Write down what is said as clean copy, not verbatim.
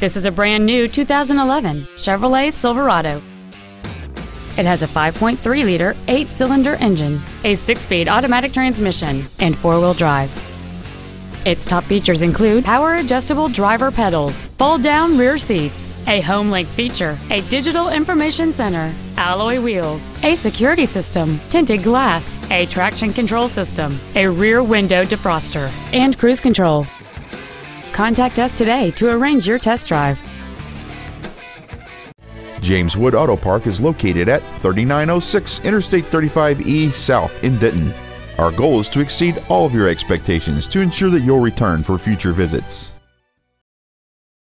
This is a brand new 2011 Chevrolet Silverado. It has a 5.3-liter 8-cylinder engine, a 6-speed automatic transmission, and 4-wheel drive. Its top features include power-adjustable driver pedals, fold-down rear seats, a home-link feature, a digital information center, alloy wheels, a security system, tinted glass, a traction control system, a rear window defroster, and cruise control. Contact us today to arrange your test drive. James Wood Auto Park is located at 3906 Interstate 35E South in Denton. Our goal is to exceed all of your expectations to ensure that you'll return for future visits.